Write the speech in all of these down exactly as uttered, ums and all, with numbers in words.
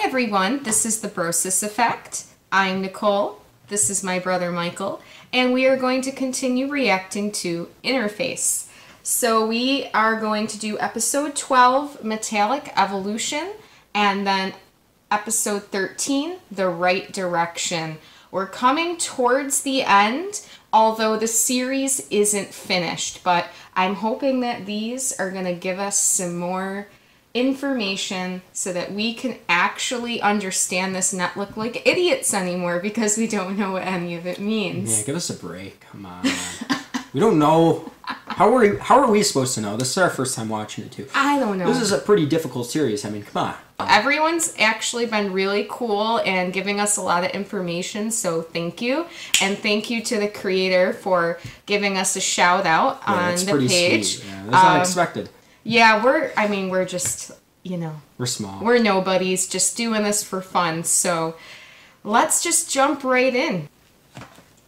Hi everyone, this is the Brosis Effect. I'm Nicole, this is my brother Michael, and we are going to continue reacting to Interface. So we are going to do episode twelve, Metallic Evolution, and then episode thirteen, The Right Direction. We're coming towards the end, although the series isn't finished, but I'm hoping that these are going to give us some more information so that we can actually understand this and not look like idiots anymore because we don't know what any of it means. Yeah, give us a break. Come on. We don't know. How are, we, how are we supposed to know? This is our first time watching it, too. I don't know. This is a pretty difficult series. I mean, come on. Everyone's actually been really cool and giving us a lot of information, so thank you. And thank you to the creator for giving us a shout-out yeah, on the page. Sweet. Yeah, that's um, unexpected. Yeah, we're, I mean, we're just, you know. We're small. We're nobodies, just doing this for fun, so let's just jump right in.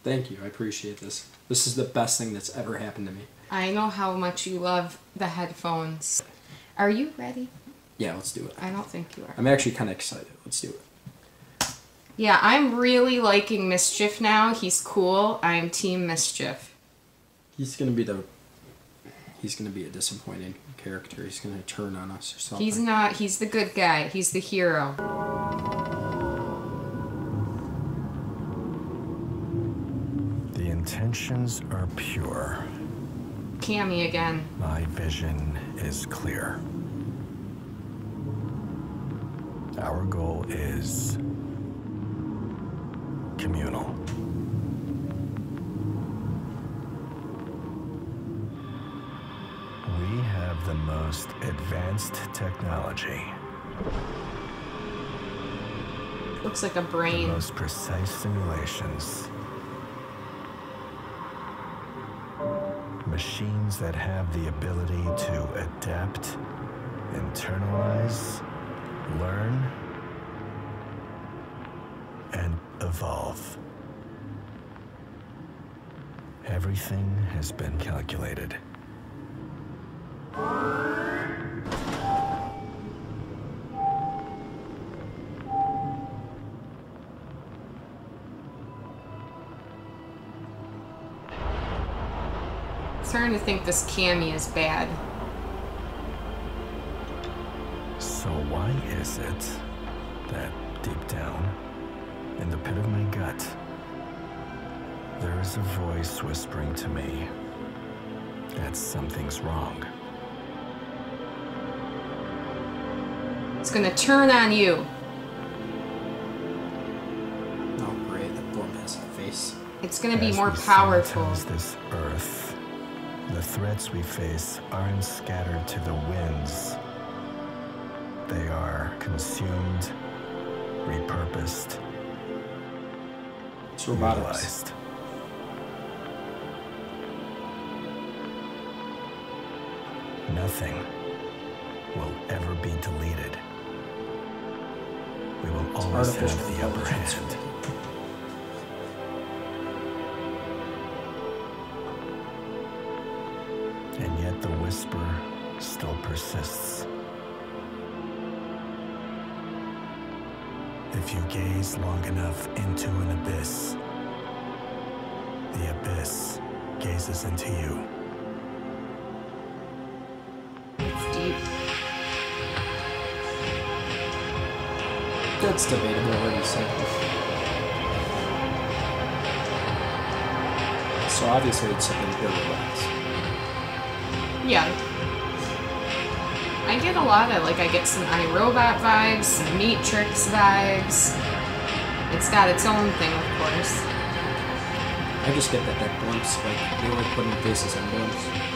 Thank you. I appreciate this. This is the best thing that's ever happened to me. I know how much you love the headphones. Are you ready? Yeah, let's do it. I don't think you are. I'm actually kind of excited. Let's do it. Yeah, I'm really liking Mischief now. He's cool. I'm Team Mischief. He's going to be the... He's going to be a disappointing character. He's going to turn on us or something. He's not. He's the good guy. He's the hero. The intentions are pure. Kami again. My vision is clear. Our goal is communal. We have the most advanced technology. Looks like a brain. The most precise simulations. Machines that have the ability to adapt, internalize, learn, and evolve. Everything has been calculated. Starting to think this Kami is bad. So why is it that deep down, in the pit of my gut, there is a voice whispering to me that something's wrong? It's gonna turn on you. Oh great, the blimp has a face. It's gonna be more powerful. As this earth, the threats we face aren't scattered to the winds. They are consumed, repurposed, it's roboticized. Nothing will ever be deleted. We will always have the upper hand. And yet the whisper still persists. If you gaze long enough into an abyss, the abyss gazes into you. It's deep. That's debatable what you said. So obviously it's something ill-relaxed. Yeah. I get a lot of, like, I get some iRobot vibes, some Matrix vibes. It's got its own thing, of course. I just get that that blimps, like, they like putting faces on blimps.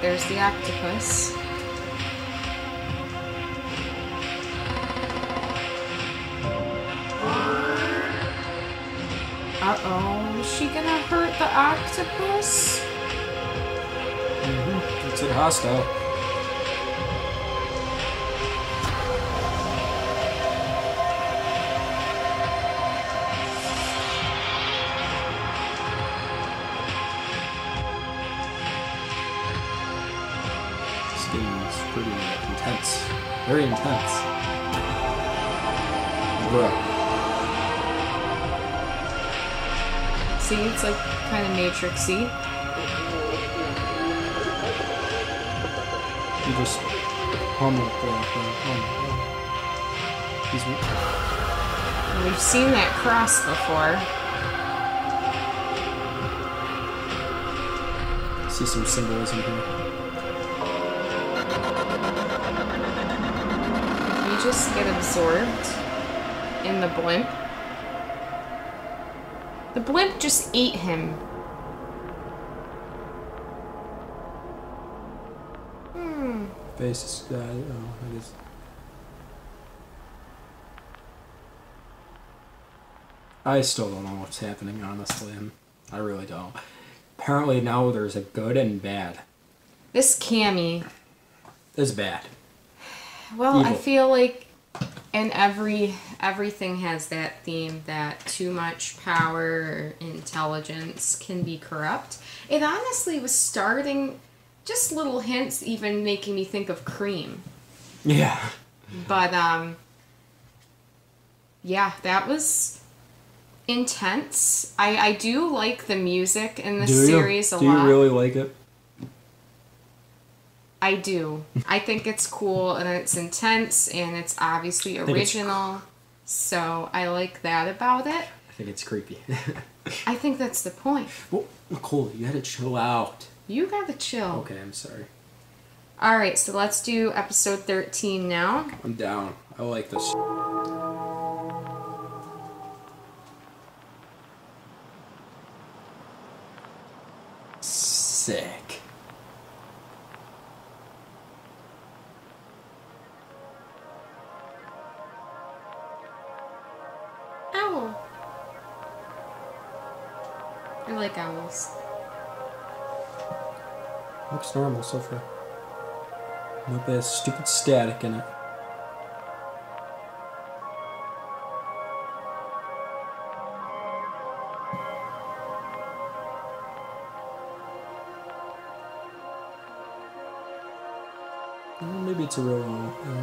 There's the octopus. Uh-oh, is she gonna hurt the octopus? Mm-hmm. It's hostile. game is pretty intense. Very intense. Bruh. See, it's like kind of Matrix-y. You just pummeled that. Excuse me. We've seen that cross before. See some symbolism here. You just get absorbed in the blimp. The blimp just ate him. Hmm. Face is uh, oh, I guess. I still don't know what's happening, honestly. I really don't. Apparently now there's a good and bad. This Kami is bad. Well, evil. I feel like and every everything has that theme that too much power or intelligence can be corrupt. It honestly was starting just little hints even making me think of Cream. Yeah. But um yeah, that was intense. I, I do like the music in this do series you? a do lot. Do you really like it? I do. I think it's cool and it's intense and it's obviously original. It's... So I like that about it. I think it's creepy. I think that's the point. Well, Nicole, you gotta chill out. You gotta chill. Okay, I'm sorry. Alright, so let's do episode thirteen now. I'm down. I like this. Sick. Owl. I like owls. Looks normal so far. No bad stupid static in it. Maybe it's a real one. I don't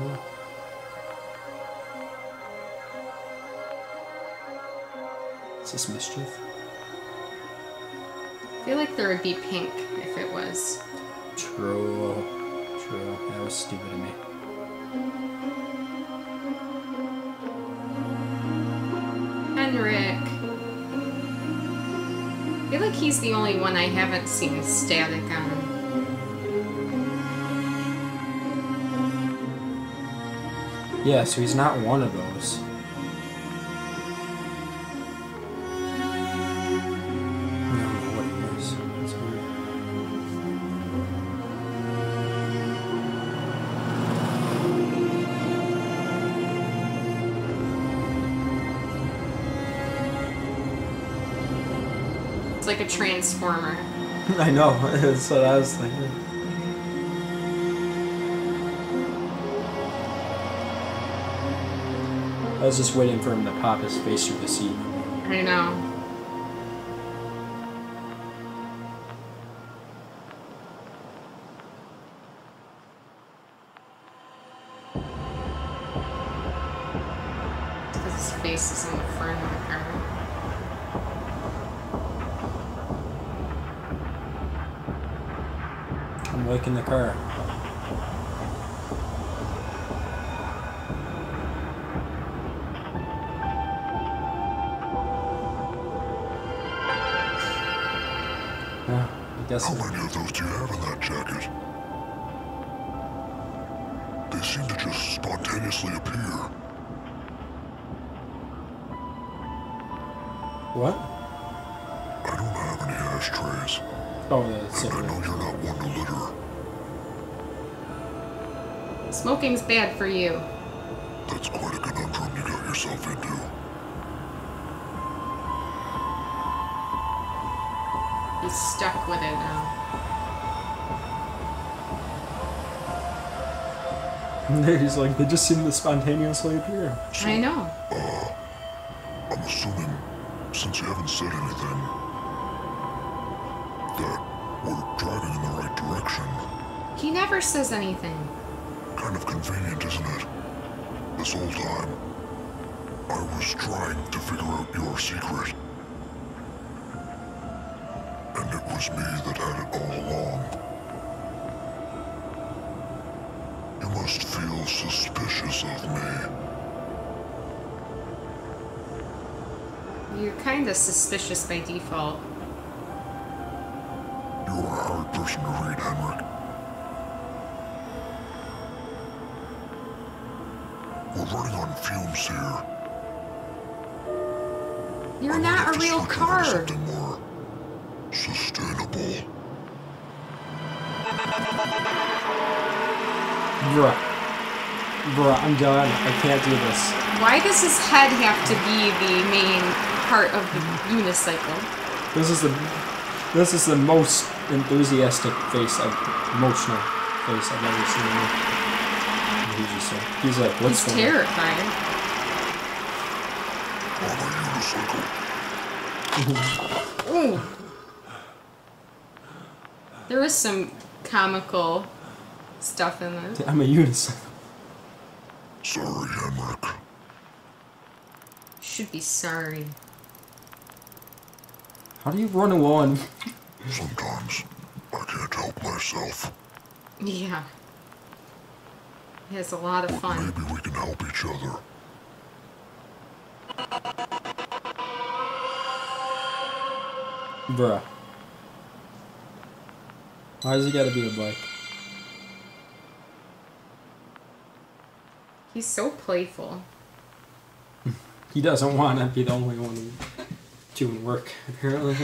know. Is this Mischief? I feel like there would be pink if it was. True. True. That was stupid of me. Henryk. I feel like he's the only one I haven't seen static on. Yeah, so he's not one of those. I don't know what it is. It's weird. It's like a transformer. I know, that's what I was thinking. I was just waiting for him to pop his face through the seat. I know. Because his face is on the front of the car. I'm liking the car. How many of those do you have in that jacket? They seem to just spontaneously appear. What? I don't have any ashtrays. Oh, yeah, that's and so I know you're not one to litter. Smoking's bad for you. That's quite a conundrum you got yourself into. He's stuck with it now. He's like, they just seem to spontaneously appear. So, I know. Uh, I'm assuming, since you haven't said anything, that we're driving in the right direction. He never says anything. Kind of convenient, isn't it? This whole time, I was trying to figure out your secret. And it was me that had it all along. You must feel suspicious of me. You're kind of suspicious by default. You are a hard person to read, Henryk. We're running on fumes here. You're I not a real car. Something more sustainable. Bruh. Bruh, I'm done. I can't do this. Why does his head have to be the main part of the unicycle? This is the this is the most enthusiastic face I've emotional face I've ever seen in me. He's like, what's going on? He's terrified. Ooh. There was some comical stuff in this. I'm a unicycle. Sorry, Henryk. Should be sorry. How do you run a one? Sometimes I can't help myself. Yeah. He has a lot of fun. Maybe we can help each other. Bruh. Why does he gotta be a bike? He's so playful. He doesn't want to be the only one doing work, apparently.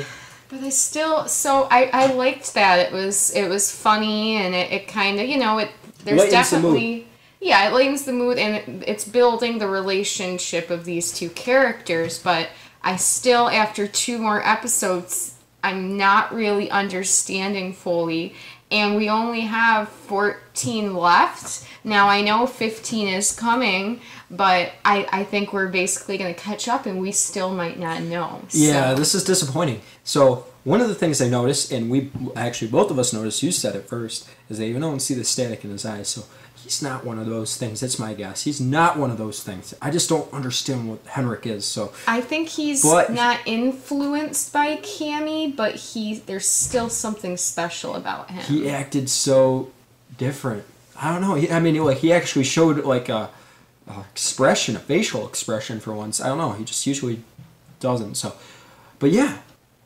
But I still, so I, I liked that. It was it was funny and it, it kind of, you know, it there's lightens definitely... the mood. Yeah, it lightens the mood, and it's building the relationship of these two characters, but I still, after two more episodes, I'm not really understanding fully, and we only have fourteen left. Now, I know fifteen is coming, but I, I think we're basically going to catch up, and we still might not know. So. Yeah, this is disappointing. So... One of the things I noticed, and we actually both of us noticed, you said it first, is that you don't see the static in his eyes. So he's not one of those things. That's my guess. He's not one of those things. I just don't understand what Henryk is. So I think he's but, not influenced by Kami, but he there's still something special about him. He acted so different. I don't know. He, I mean, like he actually showed like a, a expression, a facial expression for once. I don't know. He just usually doesn't. So, but yeah.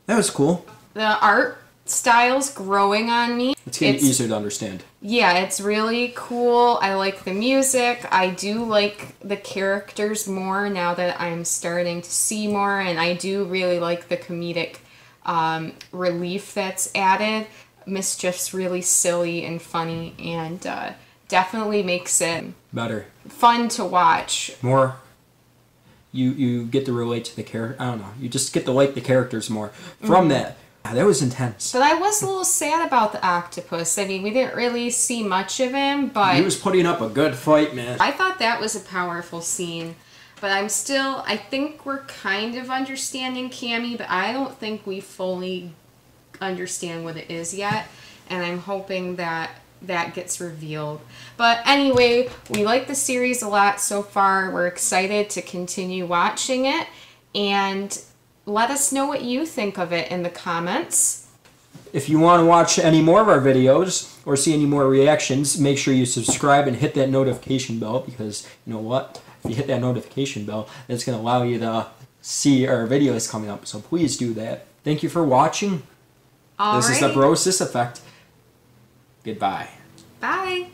That was cool. The art style's growing on me. It's getting easier to understand. Yeah, it's really cool. I like the music. I do like the characters more now that I'm starting to see more, and I do really like the comedic um, relief that's added. Mischief's really silly and funny, and uh, definitely makes it better, fun to watch. More. You you get to relate to the character. I don't know. You just get to like the characters more from mm-hmm. that. Yeah, that was intense. But I was a little sad about the octopus. I mean, we didn't really see much of him, but he was putting up a good fight, man. I thought that was a powerful scene, but I'm still. I think we're kind of understanding Kami, but I don't think we fully understand what it is yet. And I'm hoping that. That gets revealed. But anyway, we like the series a lot so far. We're excited to continue watching it. And let us know what you think of it in the comments. If you want to watch any more of our videos or see any more reactions, make sure you subscribe and hit that notification bell, because you know what? If you hit that notification bell, it's going to allow you to see our videos coming up. So please do that. Thank you for watching. All right. This is the Brosis Effect. Goodbye. Bye.